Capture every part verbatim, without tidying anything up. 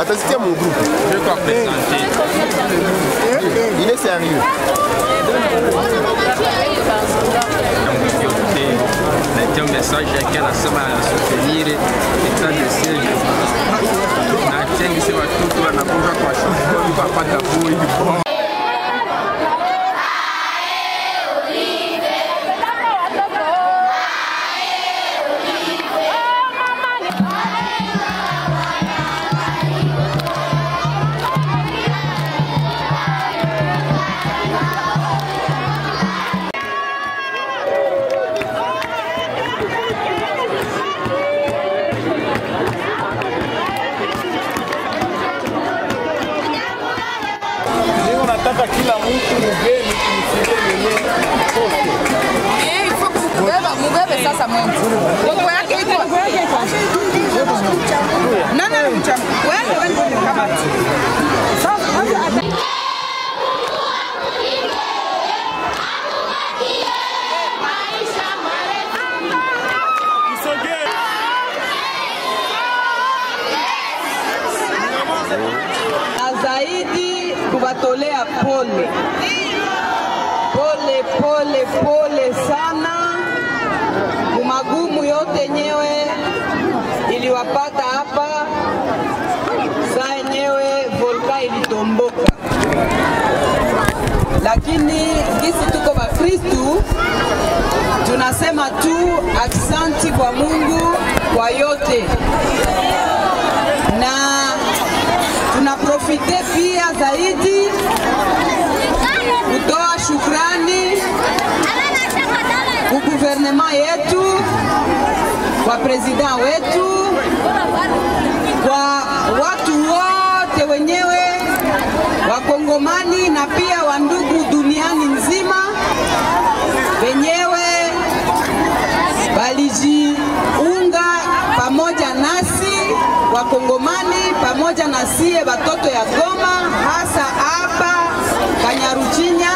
Attends, mon groupe. Je dois présenter. Il est sérieux. Donc, j'ai un message à la soutenir et tant de sièges. La tienne, c'est ma toute la bonne. Pole pole pole pole sana kumagumu yote nyewe iliwapata hapa. Saa yenyewe volka ilitomboka, lakini sisi tuko ba Kristu tunasema tu aksanti kwa Mungu kwa yote, na tunaprofite pia zaidi kutoa shukrani kwa gouvernement yetu, kwa president wetu, kwa watu wote wenyewe wa Kongomani na pia wa ndugu duniani nzima wenyewe walijiunga pamoja nasi wa Kongomani, pamoja nasi watoto ya Goma, hasa hapa Kanyaruchinya,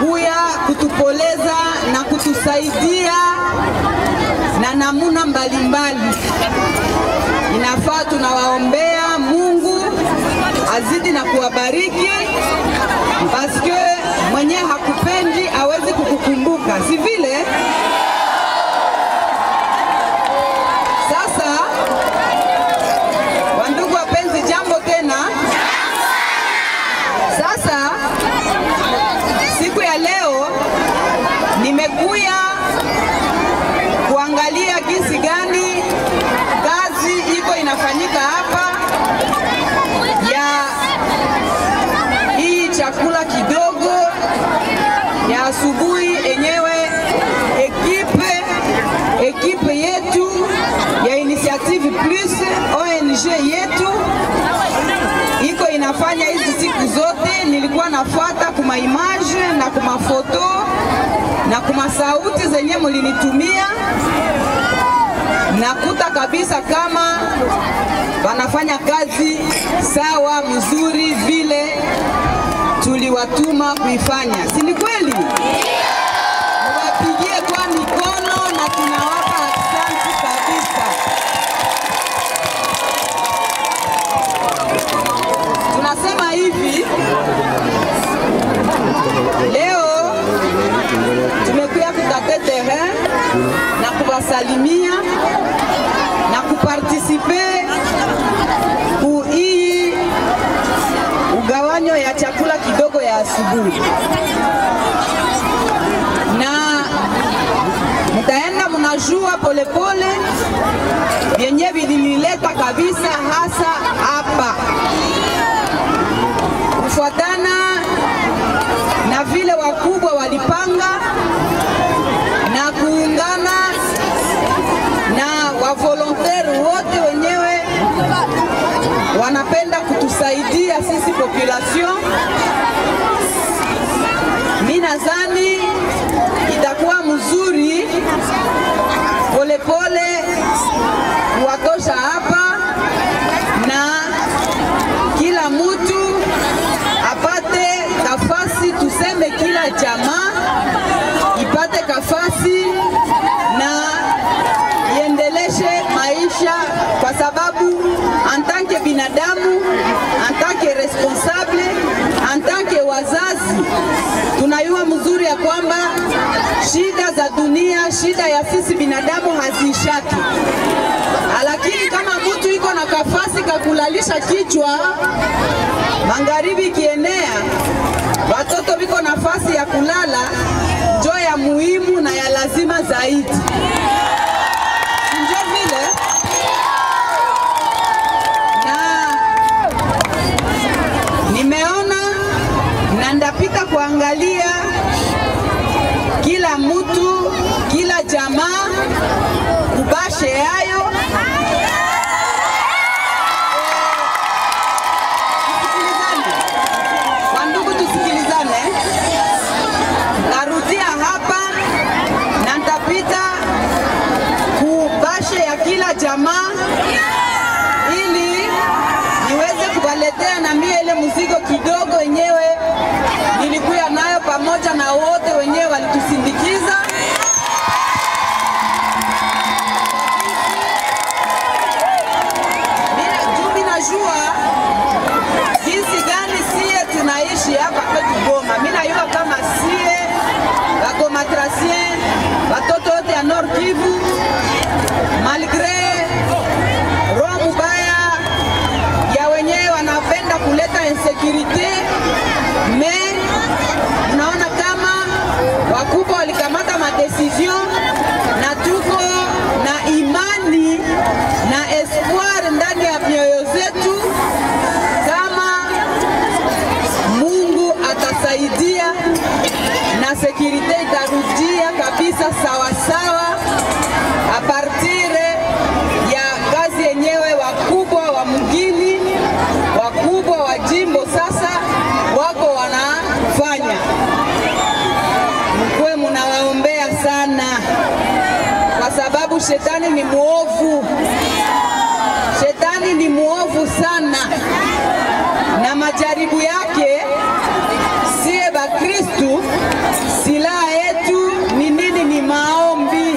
kuya kutupoleza na kutusaidia na namuna mbalimbali. Inafaa tunawaombea Mungu azidi na kuwabariki, parce que mwenye hakupendi hawezi kukukumbuka, si vile? Sasa wandugu wapenzi, jambo tena. Sasa siku ya leo nimekuja kuangalia jinsi gani kazi iko inafanyika hapa ya hii chakula kidogo ya asubuhi enyewe ekipe ekipe yetu ya Initiative Plus O N G yetu iko inafanya hizi siku zote. Nilikuwa nafuata kuma image na kuma foto na kuma sauti zenye mulinitumia, nakuta kabisa kama wanafanya kazi sawa mzuri vile tuliwatuma kuifanya, si ni kweli? Wapigie kwa mikono na tunawapa asante kabisa. Tunasema hivi, leo tumekuja kutafuta terrain na kuwasalimia na kuparticiper kui ugawanyo ya chakula kidogo ya asubuhi, na mtaenda mnajua polepole vyenye vinilileta kabisa hasa hapa kufuatana na vile wakubwa walipanga na kuungana na wavolontaire wote wenyewe shida za dunia, shida ya sisi binadamu hazishaki. Lakini kama mtu iko na kafasi kakulalisha kichwa, magharibi kienea, watoto biko nafasi ya kulala, njo ya muhimu na ya lazima zaidi. Njo vile na nimeona na ndapita kuangalia kila mtu, kila jamaa kubashe yayo. Jamaa ili niweze kubaletea na mie ile mzigo kidogo wenyewe nilikuwa nayo pamoja na wote wenyewe walitusindikiza. Bila jumi najua jinsi gani sie tunaishi hapa kwetu Goma. Mimi najua kama sie wakomatrasie watoto wote ya Nord Kivu malgré insécurité, mais naona kama wakubwa walikamata ma decision na tuko na imani na espoir ndani ya mioyo zetu kama Mungu atasaidia na sécurité itarudia kabisa sawa sawa a partir ya kazi yenyewe wakubwa wa mgini wakubwa wa jimbo sasa wako wanafanya. Mkwe munawaombea sana kwa sababu shetani ni muovu. Shetani ni muovu sana na majaribu yake sie ba Kristu silaha yetu ni nini? Ni maombi.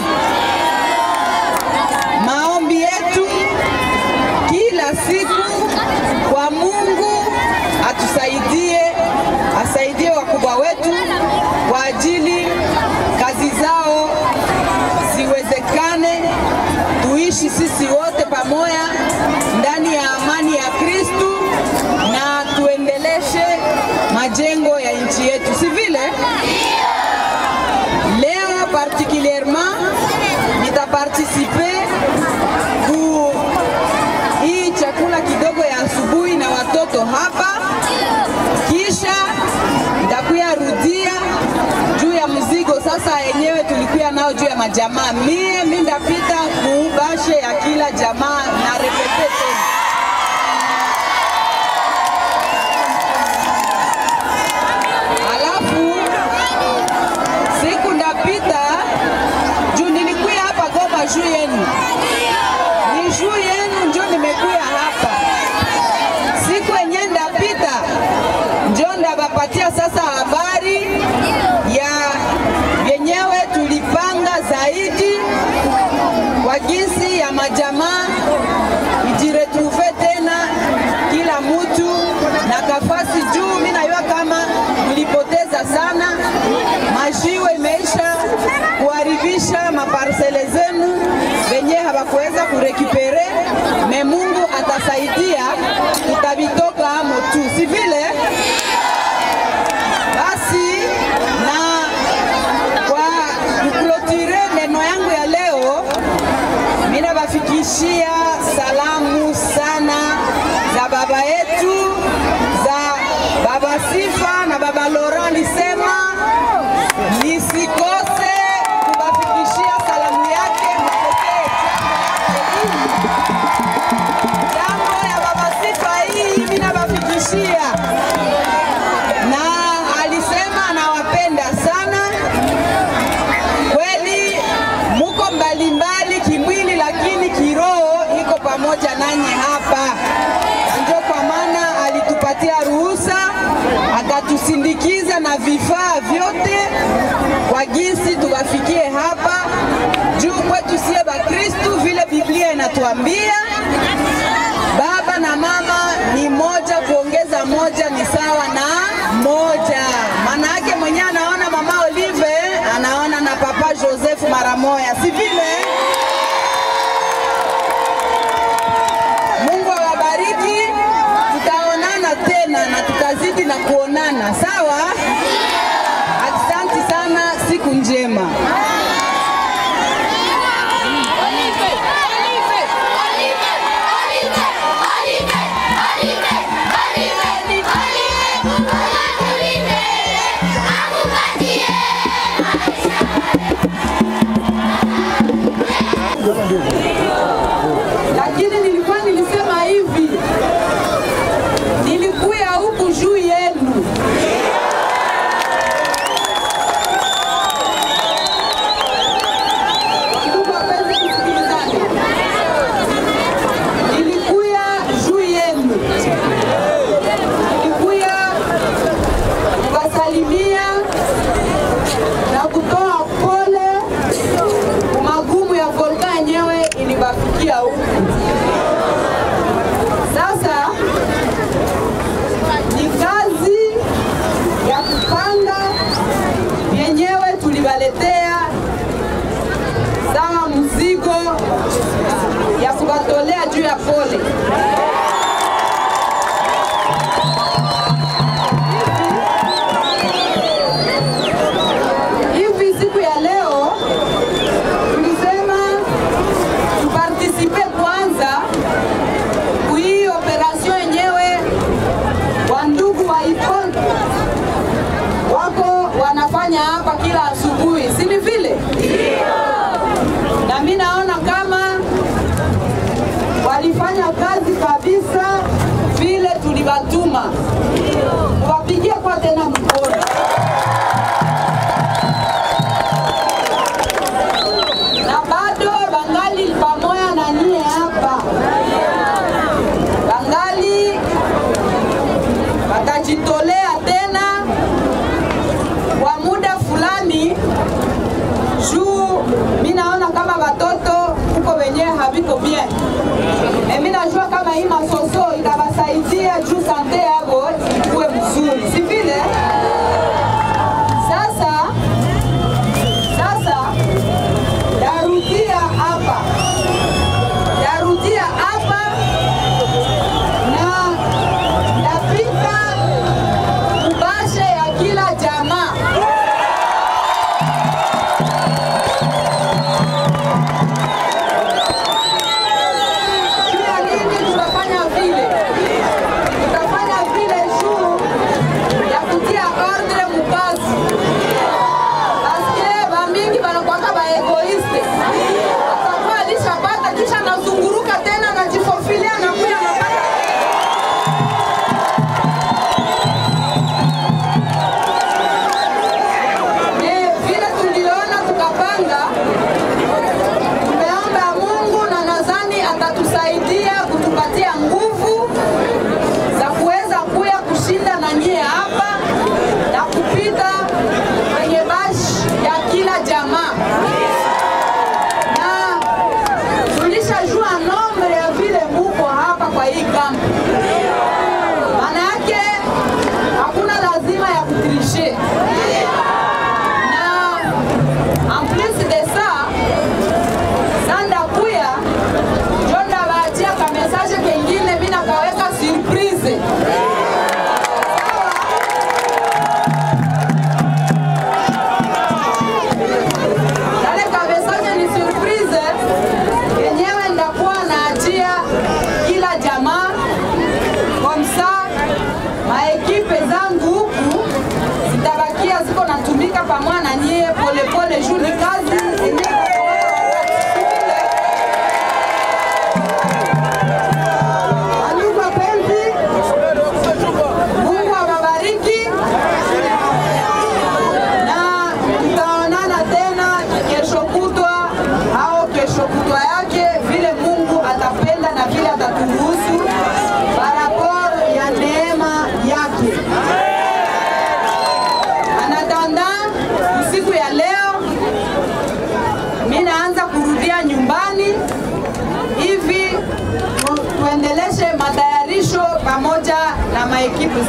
Maombi yetu kila siku kwa Mungu atusaidie, asaidie wakubwa wetu kwa ajili kazi zao ziwezekane, tuishi sisi wote pamoja ndani ya amani ya Kristu na tuendeleshe majengo ya nchi yetu. Si vile? Leo particulièrement nitaparticiper ku hii chakula kidogo ya asubuhi na watoto hapa, kisha ndakuya rudia juu ya mzigo sasa yenyewe tulikuwa nao juu ya majamaa. Mie mimi ndapita kubashe ya kila jamaa na repete tena. Alafu siku ndapita juu nilikuwa hapa Goma juu yenu. Ni juu yenu ndio nimekuja hapa. Siku yenyewe ndapita ndio ndabapatia sasa habari ya yenyewe tulipanga zaidi kwa jinsi ya majamaa ijiretrouve tena kila mtu na kafasi juu. Mimi najua kama mlipoteza sana, majiwe imeisha kuharibisha maparsele zenu wenye hawakuweza kurekipere, me Mungu atasaidia tutabitoka hamo tu. Si vile? Basi na kwa kuklotire neno yangu ya leo, mina bafikishia salamu sana za baba yetu, za baba Sifa na baba Laurent. Nisema nisikose kubafikishia salamu yake. Jambo ya baba Sifa hii mina bafikishia, na alisema anawapenda sana kweli, muko mbalimbali kimwili lakini kiroho iko pamoja nanyi hapa. Ndio kwa maana alitupatia ruhusa akatusindikiza na vifaa vyote kwa jinsi tuwafikie hapa juu kwetu sie ba Kristu. Vile Biblia inatuambia baba na mama ni moja, kuongeza moja ni sawa na moja. Maana yake mwenye anaona Mama Olive anaona na Papa mara moja si vile. Mungu awabariki, tutaonana tena na tutazidi na kuonana, sawa? Asante sana, siku njema. Lakini nilikuwa nilisema hivi, nilikuya huku juu yenu, nilikuya juu yenu, nilikuya kuwasalimia na kutoa pole magumu ya volkani yenyewe ilibafikia huku. Sasa ni kazi ya kupanga yenyewe tulibaletea sawa mzigo ya kubatolea juu ya pole.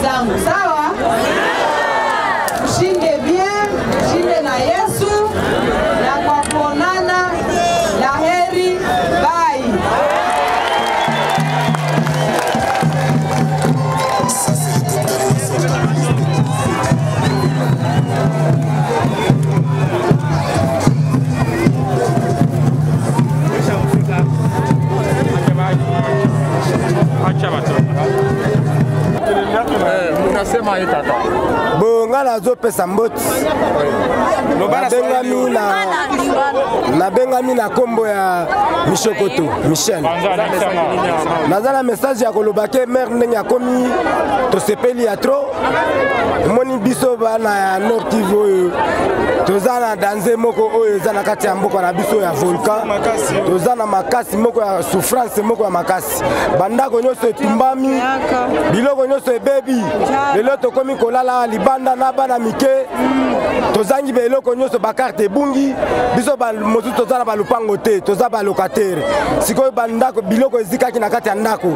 Zangu, sawa? Ushinde bien, ushinde na Yesu na kwa pesa mboti na bengami na kombo ya Mishokoto Michel nazala message ya koloba ke maire ndenge akomi to sepeli ya trop moni biso bana ya Nord Kivu tozana danse moko oyo zana kati ya mboko na biso ya volcan tozana makasi moko ya souffrance moko ya makasi bandako nyoso etumbami biloko nyoso ebebi lelo tokomi kolala libanda na bana mike tozangi beloko nyoso bakarte bungi biso ba motu tozana ba lupango te tozaba ba locataire sikoyo bandako biloko ezikaki na kati ya ndako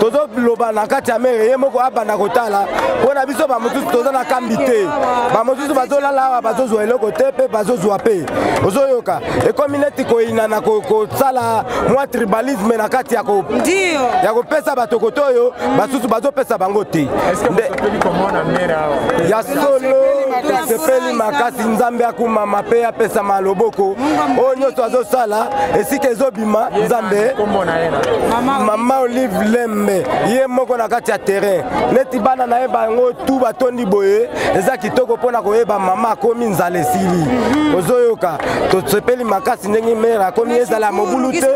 tozo loba na kati ya mere ye moko abana kotala bona biso ba motu tozana kambi te ba motu bazolala bazozwa eloko te pe bazozwa pe ozoyoka ekomi neti ko inana ko sala mwa tribalisme na kati ya ko ndio ya ko pesa batokotoyo basusu bazopesa bango te ya solo sepeli makasi nzambe akuma mape ya pesa maloboko onyo to azosala esike ezobima nzambe Maman Olive Lembe ye moko na kati ya terrain neti bana na yeba ngo tu batondi boye eza kitoko pona koyeba mama komi nzale sili ozoyoka to sepeli makasi ndengi mera komi ezala mobulu te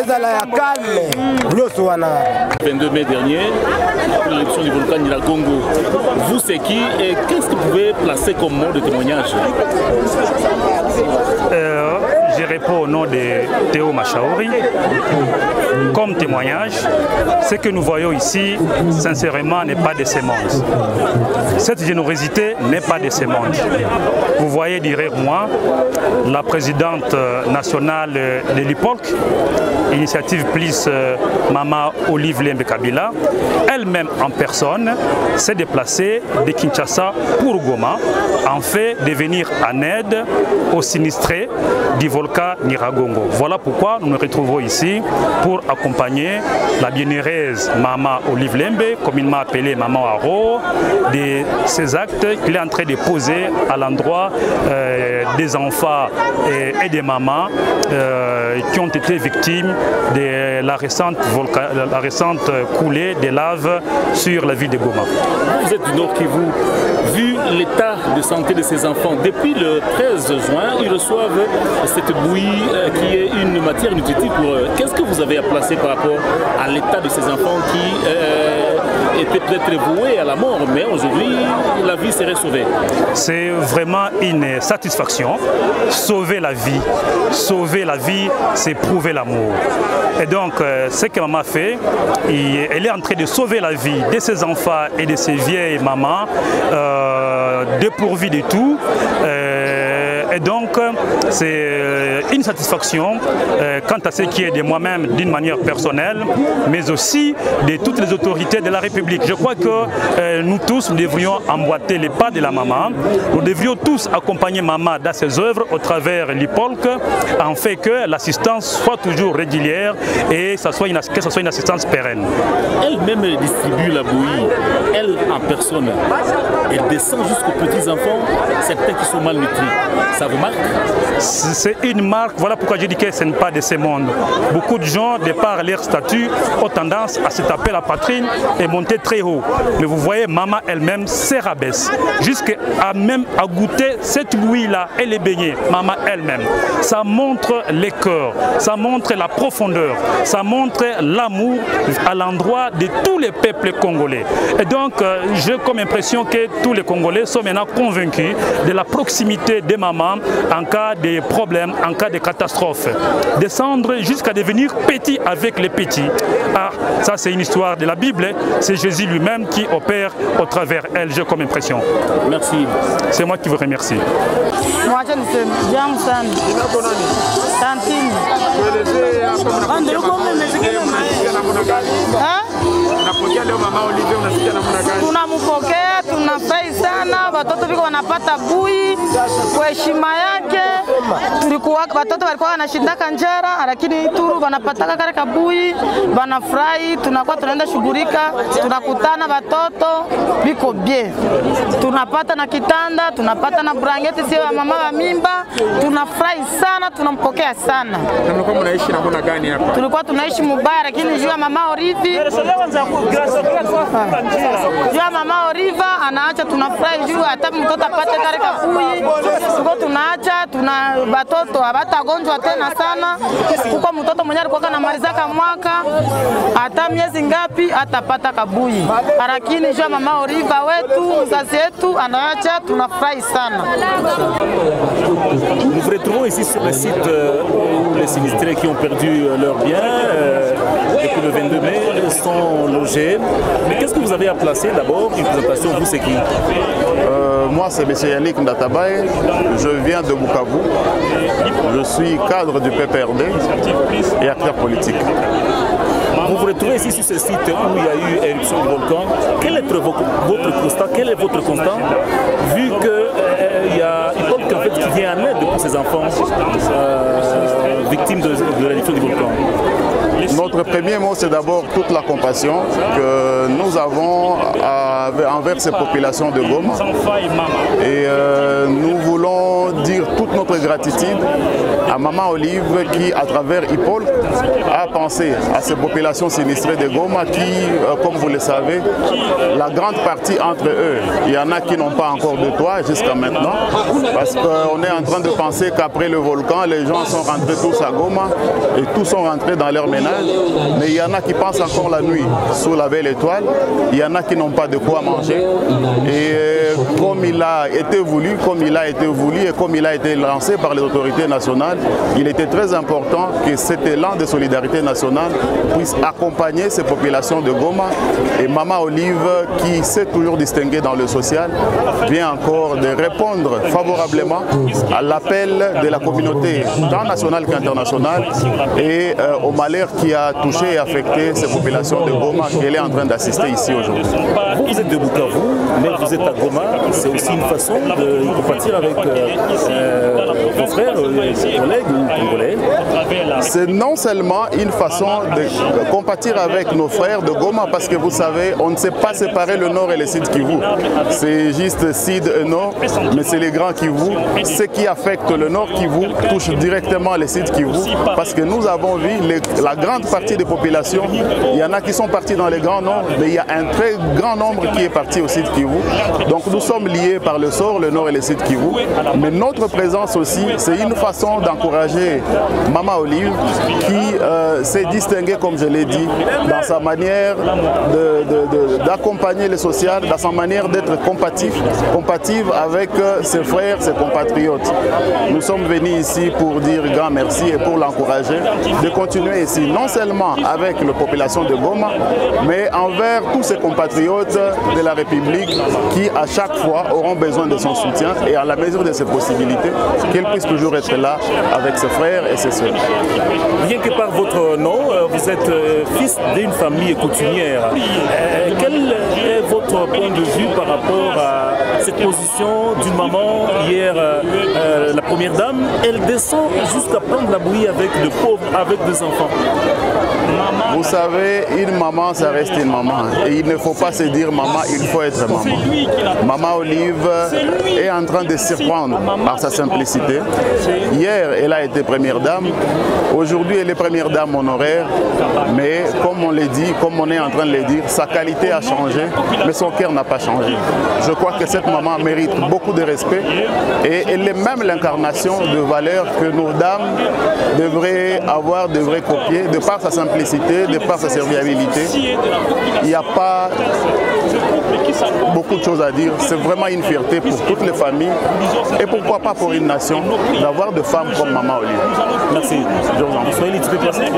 ezala ya calme nyoso wana vingt-deux mai dernier pour l'élection du volcan de la Congo vous c'est qui et qu'est-ce que vous pouvez placer comme mot de témoignage? euh, Je réponds au nom de Théo Machaori. Comme témoignage, ce que nous voyons ici, sincèrement, n'est pas de ce monde. Cette générosité n'est pas de ce monde. Vous voyez derrière moi la présidente nationale de l'I P O L C, Initiative Plus Maman Olive Lembe Kabila, elle-même en personne s'est déplacée de Kinshasa pour Goma, en fait de venir en aide aux sinistrés du volcan Nyiragongo. Voilà pourquoi nous nous retrouvons ici pour accompagner la bienheureuse Maman Olive Lembe, communément appelée Maman Haro, de ces actes qu'il est en train de poser à l'endroit euh, des enfants et, et des mamans euh, qui ont été victimes de la récente, volcan, la récente coulée des laves sur la ville de Goma. Vous êtes du Nord Kivu. Vu l'état de santé de ces enfants, depuis le treize juin, ils reçoivent cette bouillie qui est une matière nutritive pour eux. Qu'est-ce que vous avez à placer par rapport à l'état de ces enfants qui euh, étaient peut-être voués à la mort, mais aujourd'hui, la vie serait sauvée? C'est vraiment une satisfaction. Sauver la vie, sauver la vie, c'est prouver l'amour. Et donc, ce que maman fait, elle est en train de sauver la vie de ses enfants et de ses vieilles mamans, Euh, dépourvu de tout. Euh, et donc, c'est une satisfaction euh, quant à ce qui est de moi-même d'une manière personnelle, mais aussi de toutes les autorités de la République. Je crois que euh, nous tous, nous devrions emboîter les pas de la maman. Nous devrions tous accompagner maman dans ses œuvres au travers l'I P O L C, en fait que l'assistance soit toujours régulière et que ce soit une, que ce soit une assistance pérenne. Elle-même distribue la bouillie, elle en personne. Elle descend jusqu'aux petits-enfants, certains qui sont malnutris. Ça vous marque? C'est une marque, voilà pourquoi je dis que ce n'est pas de ce monde. Beaucoup de gens, de par leur statut, ont tendance à se taper la poitrine et monter très haut. Mais vous voyez, maman elle-même se rabaisse, jusqu'à même à goûter cette bouillie-là, elle est baignée, maman elle-même. Ça montre les cœurs, ça montre la profondeur, ça montre l'amour à l'endroit de tous les peuples congolais. Et donc, j'ai comme impression que tous les Congolais sont maintenant convaincus de la proximité des mamans en cas de problème, en cas de catastrophe. Descendre jusqu'à devenir petit avec les petits. Ah, ça c'est une histoire de la Bible, c'est Jésus lui-même qui opère au travers elle, j'ai comme impression. Merci. C'est moi qui vous remercie. Tunamupokea, tunafurahi sana, watoto viko wanapata bui, kwa heshima yake, tulikuwa watoto walikuwa wanashindaka njara, lakini turu wanapataka kareka bui, wanafurahi, tunakuwa tunaenda shughulika, tunakutana watoto, viko bie. Tunapata na kitanda, tunapata na blanketi sio ya mama wa mimba, tunafurahi sana, tunampokea sana. Tulikuwa tunaishi mubaya lakini juu ya Mama Olive Jua mama Olive anaacha tunafurahi juu hata mtoto apate kare kafui. Siko tunaacha tuna watoto hawatagonjwa tena sana. Kuko mtoto mwenye alikuwa na marizaka mwaka hata miezi ngapi atapata kabui. Lakini jua mama Olive wetu mzazi wetu anaacha tunafurahi sana. Nous vous retrouvons ici sur le site euh, où les sinistrés qui ont perdu euh, leurs biens euh, depuis le vingt-deux mai sont logés. Mais qu'est-ce que vous avez à placer d'abord? Une présentation, vous c'est qui? euh, Moi c'est M. Yannick Ndata-Bai, je viens de Bukavu, je suis cadre du P P R D et acteur politique. Vous vous retrouvez ici sur ce site où il y a eu éruption du volcan. Quel est votre constat? Quel est votre constat vu que euh, il y a I P O L C en fait, qui vient en aide pour ces enfants euh, victimes de, de l'éruption du volcan? Notre premier mot, c'est d'abord toute la compassion que nous avons à, envers ces populations de Goma. Et euh, nous voulons dire toute notre gratitude à Maman Olive qui, à travers I P O L C, a pensé à ces populations sinistrées de Goma qui, euh, comme vous le savez, la grande partie entre eux, il y en a qui n'ont pas encore de toit jusqu'à maintenant, parce qu'on est en train de penser qu'après le volcan, les gens sont rentrés tous à Goma et tous sont rentrés dans leur ménage. Mais il y en a qui passent encore la nuit sous la belle étoile, il y en a qui n'ont pas de quoi manger. Et comme il a été voulu, comme il a été voulu et comme il a été lancé par les autorités nationales, il était très important que cet élan de solidarité nationale puisse accompagner ces populations de Goma. Et Maman Olive, qui s'est toujours distinguée dans le social, vient encore de répondre favorablement à l'appel de la communauté, tant nationale qu'internationale, et euh, au malheur qui a touché et affecté ces populations de Goma qu'elle est en train d'assister ici aujourd'hui. Vous, vous êtes de Bukavu, mais vous êtes à Goma, c'est aussi une façon de compartir avec euh, vos frères, vos collègues ou congolais. C'est non seulement une façon de compatir avec nos frères de Goma, parce que vous savez, on ne sait pas séparer le Nord et le Sud Kivu. C'est juste Sud et Nord, mais c'est les grands Kivu. Ce qui affecte le Nord Kivu touche directement les Sud Kivu, parce que nous avons vu les la grande partie des populations, il y en a qui sont partis dans les grands nombres, mais il y a un très grand nombre qui est parti au Sud Kivu. Donc nous sommes liés par le sort, le Nord et le Sud Kivu. Mais notre présence aussi, c'est une façon d'encourager Maman Olive qui euh, s'est distinguée, comme je l'ai dit, dans sa manière d'accompagner le social, dans sa manière d'être compatif, compative avec ses frères, ses compatriotes. Nous sommes venus ici pour dire grand merci et pour l'encourager de continuer ici, non seulement avec la population de Goma, mais envers tous ses compatriotes de la République qui, à chaque fois, auront besoin de son soutien et à la mesure de ses possibilités, qu'elle puisse toujours être là avec ses frères et ses soeurs. Bien que par votre nom, vous êtes fils d'une famille coutumière. Quel est votre point de vue par rapport à cette position d'une maman hier, la première dame? Elle descend jusqu'à prendre la bouillie avec de pauvres, avec des enfants. Vous savez, une maman, ça reste une maman. Et il ne faut pas se dire maman, il faut être maman. Maman Olive est en train de surprendre par sa simplicité. Hier, elle a été première dame. Aujourd'hui, elle est première dame honoraire. Mais comme on le dit, comme on est en train de le dire, sa qualité a changé, mais son cœur n'a pas changé. Je crois que cette maman mérite beaucoup de respect. Et elle est même l'incarnation de valeurs que nos dames devraient avoir, devraient copier, de par sa simplicité, de par sa serviabilité. Il n'y a pas beaucoup de choses à dire. C'est vraiment une fierté pour toutes les familles et pourquoi pas pour une nation d'avoir des femmes comme Maman Olive. Merci.